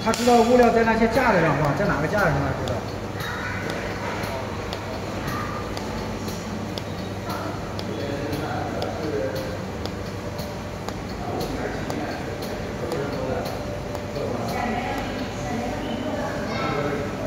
他知道物料在那些架子上放，在哪个架子上他知道。